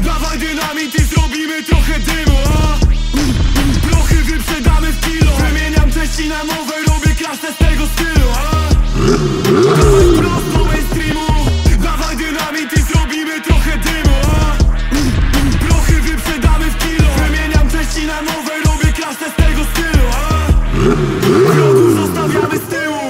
Dawaj dynamit i zrobimy trochę dymu, a? Prochy wyprzedamy w kilo. Wymieniam części na nowe, robię klasę z tego stylu, a? Dawaj prosto mainstreamu. Dawaj dynamit i zrobimy trochę dymu, a? Prochy wyprzedamy w kilo. Wymieniam części na nowe, robię klasę z tego stylu, a? Kroków zostawiamy z tyłu.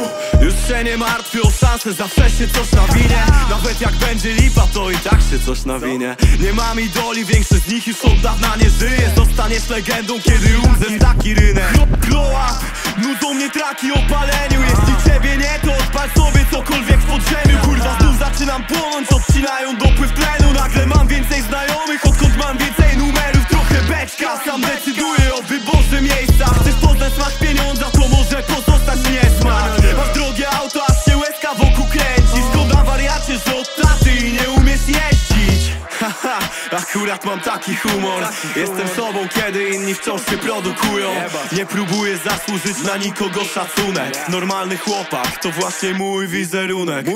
Już się nie martwię o szansę, zawsze się coś nawinie. Nawet jak będzie lipa, to i tak się coś nawinie. Nie mam idoli, większość z nich już od dawna nie żyje. Zostaniesz legendą, kiedy umrzesz, taki rynek. Glow up, nudzą mnie traki o paleniu. Jeśli ciebie nie, to odpal sobie cokolwiek w podziemiu. Kurwa, znów zaczynam płonąć, odcinają dopływ tlenu. Nagle mam więcej znajomych, odkąd mam więcej numerów. Trochę beczka, sam decyduję o wyborze miejsca. Chcesz poznać smak pieniądza, to może pozostać niesmak. Masz drogie auto, aż się łezka wokół kręci. Szkoda wariacie, że od taty i nie umiesz jeździć. Haha, akurat mam taki humor. Jestem sobą, kiedy inni wciąż się produkują. Nie próbuję zasłużyć na nikogo szacunek. Normalny chłopak, to właśnie mój wizerunek.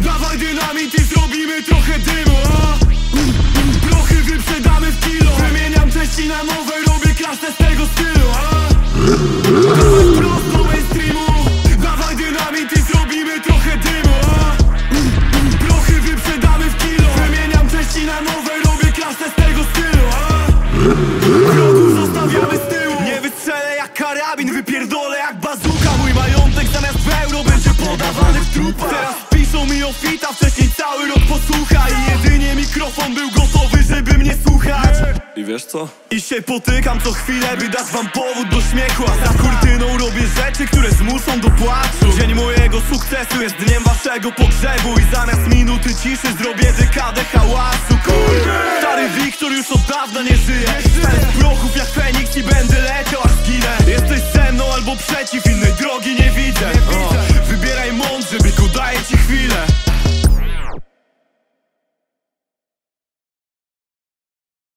Dawaj dynamit i zrobimy trochę dymu, a? Prochy wyprzedamy w kilo. Wymieniam części na nowe, robię klasę z tego stylu, a? Dawaj prosto mainstreamu. Dawaj dynamit i zrobimy trochę dymu, a? Prochy wyprzedamy w kilo. Wymieniam części na nowe, robię klasę z tego stylu, a? Kroków zostawiamy z tyłu. Nie wystrzelę jak karabin, wypierdolę jak bazuka. Mój majątek zamiast w euro będzie podawany w trupach. Teraz piszą mi o fita, wcześniej cały rok posłucha. I jedynie mikrofon był gotowy, żeby mnie słuchać. I wiesz co? I się potykam co chwilę, by dać wam powód do śmiechu. A za kurtyną robię rzeczy, które zmuszą do płaczu. Dzień mojego sukcesu jest dniem waszego pogrzebu. I zamiast minuty ciszy zrobię dekadę hałasu. Kurwa! Stary Wiktor już od dawna nie żyje. Stary z prochów jak Feniks i będę leciał aż zginę. Jesteś ze mną albo przeciw, innej drogi nie widzę. Wybieraj mądrze, byku, daję ci chwilę.